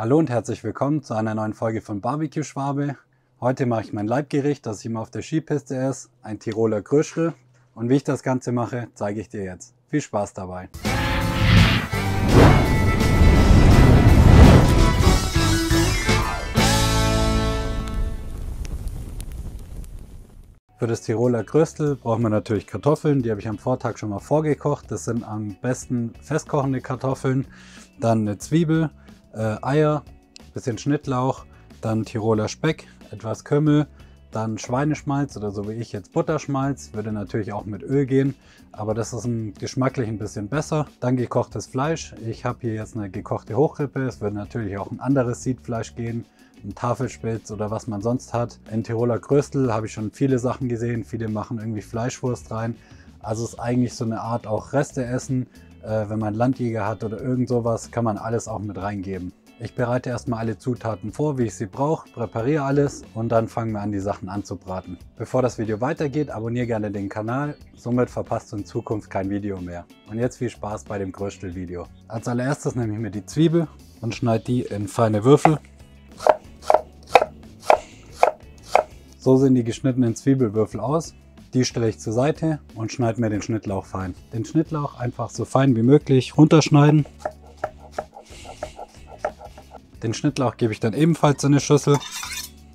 Hallo und herzlich willkommen zu einer neuen Folge von Barbecue Schwabe. Heute mache ich mein Leibgericht, das ich immer auf der Skipiste esse, ein Tiroler Gröstl. Und wie ich das Ganze mache, zeige ich dir jetzt. Viel Spaß dabei! Für das Tiroler Gröstl braucht man natürlich Kartoffeln, die habe ich am Vortag schon mal vorgekocht. Das sind am besten festkochende Kartoffeln, dann eine Zwiebel, Eier, bisschen Schnittlauch, dann Tiroler Speck, etwas Kümmel, dann Schweineschmalz oder so wie ich jetzt Butterschmalz, würde natürlich auch mit Öl gehen, aber das ist geschmacklich ein bisschen besser. Dann gekochtes Fleisch, ich habe hier jetzt eine gekochte Hochrippe, es würde natürlich auch ein anderes Siedfleisch gehen, ein Tafelspitz oder was man sonst hat. In Tiroler Gröstl habe ich schon viele Sachen gesehen, viele machen irgendwie Fleischwurst rein, also ist eigentlich so eine Art auch Resteessen. Wenn man Landjäger hat oder irgend sowas, kann man alles auch mit reingeben. Ich bereite erstmal alle Zutaten vor, wie ich sie brauche, präpariere alles und dann fangen wir an, die Sachen anzubraten. Bevor das Video weitergeht, abonniere gerne den Kanal, somit verpasst du in Zukunft kein Video mehr. Und jetzt viel Spaß bei dem Gröstl-Video. Als allererstes nehme ich mir die Zwiebel und schneide die in feine Würfel. So sehen die geschnittenen Zwiebelwürfel aus. Die stelle ich zur Seite und schneide mir den Schnittlauch fein. Den Schnittlauch einfach so fein wie möglich runterschneiden. Den Schnittlauch gebe ich dann ebenfalls in eine Schüssel.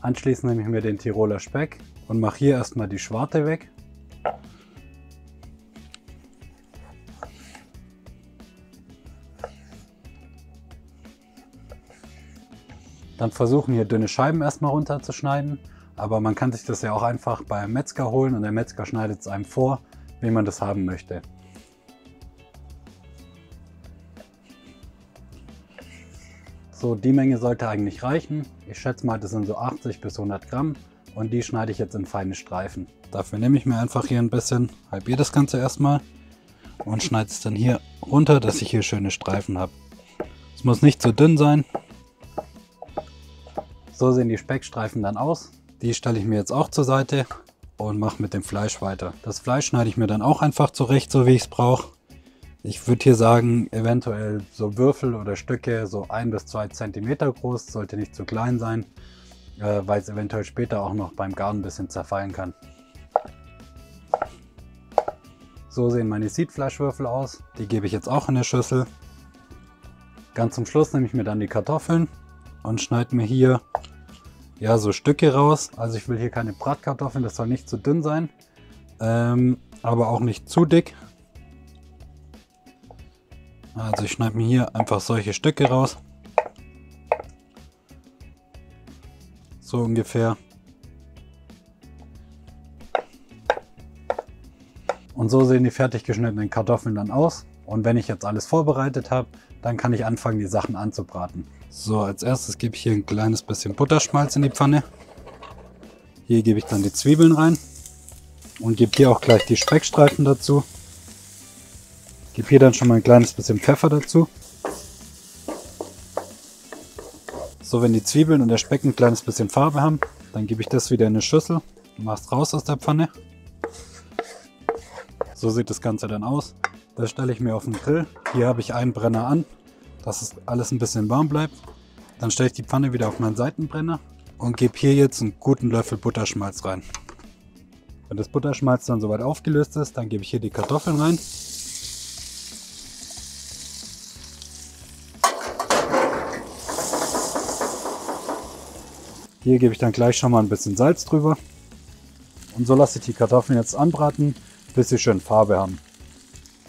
Anschließend nehme ich mir den Tiroler Speck und mache hier erstmal die Schwarte weg. Dann versuchen hier dünne Scheiben erstmal runterzuschneiden. Aber man kann sich das ja auch einfach beim Metzger holen und der Metzger schneidet es einem vor, wie man das haben möchte. So, die Menge sollte eigentlich reichen. Ich schätze mal, das sind so 80 bis 100 Gramm und die schneide ich jetzt in feine Streifen. Dafür nehme ich mir einfach hier ein bisschen, halbiere das Ganze erstmal und schneide es dann hier runter, dass ich hier schöne Streifen habe. Es muss nicht zu dünn sein. So sehen die Speckstreifen dann aus. Die stelle ich mir jetzt auch zur Seite und mache mit dem Fleisch weiter. Das Fleisch schneide ich mir dann auch einfach zurecht, so wie ich es brauche. Ich würde hier sagen, eventuell so Würfel oder Stücke, so 1 bis 2 Zentimeter groß, sollte nicht zu klein sein, weil es eventuell später auch noch beim Garen ein bisschen zerfallen kann. So sehen meine Siedfleischwürfel aus, die gebe ich jetzt auch in eine Schüssel. Ganz zum Schluss nehme ich mir dann die Kartoffeln und schneide mir hier ja, so Stücke raus, also ich will hier keine Bratkartoffeln, das soll nicht zu dünn sein, aber auch nicht zu dick. Also ich schneide mir hier einfach solche Stücke raus. So ungefähr. Und so sehen die fertig geschnittenen Kartoffeln dann aus. Und wenn ich jetzt alles vorbereitet habe, dann kann ich anfangen, die Sachen anzubraten. So, als erstes gebe ich hier ein kleines bisschen Butterschmalz in die Pfanne. Hier gebe ich dann die Zwiebeln rein und gebe hier auch gleich die Speckstreifen dazu. Gebe hier dann schon mal ein kleines bisschen Pfeffer dazu. So, wenn die Zwiebeln und der Speck ein kleines bisschen Farbe haben, dann gebe ich das wieder in eine Schüssel und mache es raus aus der Pfanne. So sieht das Ganze dann aus. Das stelle ich mir auf den Grill. Hier habe ich einen Brenner an, dass es alles ein bisschen warm bleibt. Dann stelle ich die Pfanne wieder auf meinen Seitenbrenner und gebe hier jetzt einen guten Löffel Butterschmalz rein. Wenn das Butterschmalz dann soweit aufgelöst ist, dann gebe ich hier die Kartoffeln rein. Hier gebe ich dann gleich schon mal ein bisschen Salz drüber. Und so lasse ich die Kartoffeln jetzt anbraten, bis sie schön Farbe haben.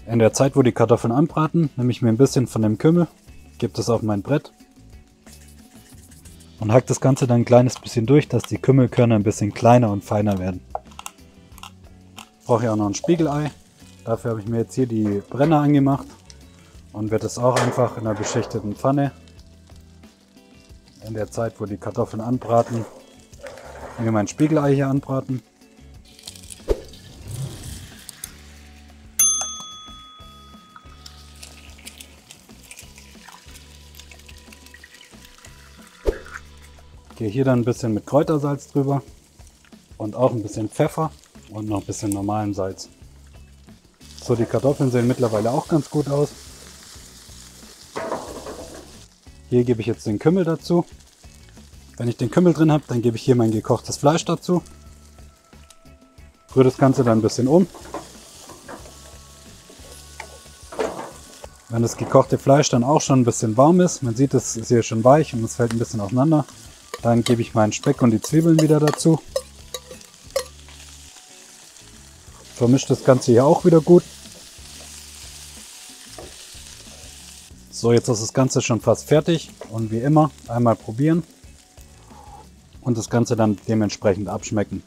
In der Zeit, wo die Kartoffeln anbraten, nehme ich mir ein bisschen von dem Kümmel, gebe das auf mein Brett und hacke das Ganze dann ein kleines bisschen durch, dass die Kümmelkörner ein bisschen kleiner und feiner werden. Brauche ich auch noch ein Spiegelei. Dafür habe ich mir jetzt hier die Brenner angemacht und werde das auch einfach in einer beschichteten Pfanne in der Zeit, wo die Kartoffeln anbraten, mir mein Spiegelei hier anbraten. Gehe hier dann ein bisschen mit Kräutersalz drüber und auch ein bisschen Pfeffer und noch ein bisschen normalem Salz. So, die Kartoffeln sehen mittlerweile auch ganz gut aus. Hier gebe ich jetzt den Kümmel dazu. Wenn ich den Kümmel drin habe, dann gebe ich hier mein gekochtes Fleisch dazu. Rühre das Ganze dann ein bisschen um. Wenn das gekochte Fleisch dann auch schon ein bisschen warm ist, man sieht, es ist hier schon weich und es fällt ein bisschen auseinander, dann gebe ich meinen Speck und die Zwiebeln wieder dazu. Vermische das Ganze hier auch wieder gut. So, jetzt ist das Ganze schon fast fertig und wie immer einmal probieren und das Ganze dann dementsprechend abschmecken.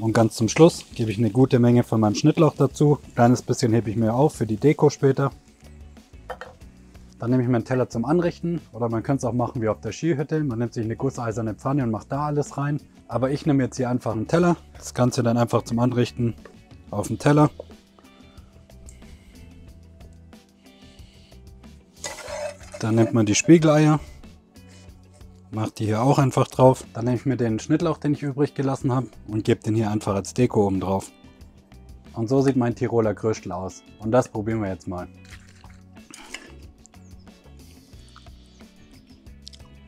Und ganz zum Schluss gebe ich eine gute Menge von meinem Schnittlauch dazu. Ein kleines bisschen hebe ich mir auf für die Deko später. Dann nehme ich meinen Teller zum Anrichten oder man könnte es auch machen wie auf der Skihütte. Man nimmt sich eine gusseiserne Pfanne und macht da alles rein. Aber ich nehme jetzt hier einfach einen Teller. Das Ganze dann einfach zum Anrichten auf den Teller. Dann nimmt man die Spiegeleier, macht die hier auch einfach drauf. Dann nehme ich mir den Schnittlauch, den ich übrig gelassen habe und gebe den hier einfach als Deko oben drauf. Und so sieht mein Tiroler Gröstl aus. Und das probieren wir jetzt mal.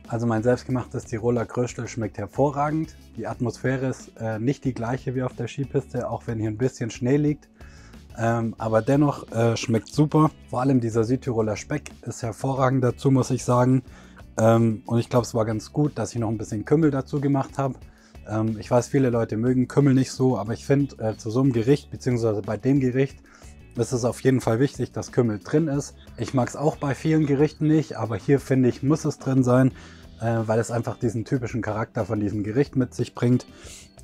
Also mein selbstgemachtes Tiroler Gröstl schmeckt hervorragend. Die Atmosphäre ist nicht die gleiche wie auf der Skipiste, auch wenn hier ein bisschen Schnee liegt. Aber dennoch schmeckt super. Vor allem dieser Südtiroler Speck ist hervorragend dazu, muss ich sagen. Und ich glaube, es war ganz gut, dass ich noch ein bisschen Kümmel dazu gemacht habe. Ich weiß, viele Leute mögen Kümmel nicht so, aber ich finde, zu so einem Gericht, beziehungsweise bei dem Gericht, ist es auf jeden Fall wichtig, dass Kümmel drin ist. Ich mag es auch bei vielen Gerichten nicht, aber hier finde ich, muss es drin sein, weil es einfach diesen typischen Charakter von diesem Gericht mit sich bringt.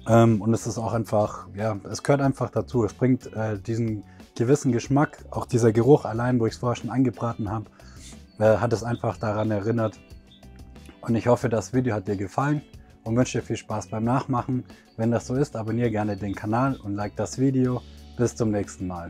Und es ist auch einfach, ja, es gehört einfach dazu. Es bringt diesen gewissen Geschmack, auch dieser Geruch allein, wo ich es vorher schon angebraten habe, hat es einfach daran erinnert. Und ich hoffe, das Video hat dir gefallen und wünsche dir viel Spaß beim Nachmachen. Wenn das so ist, abonniere gerne den Kanal und like das Video. Bis zum nächsten Mal.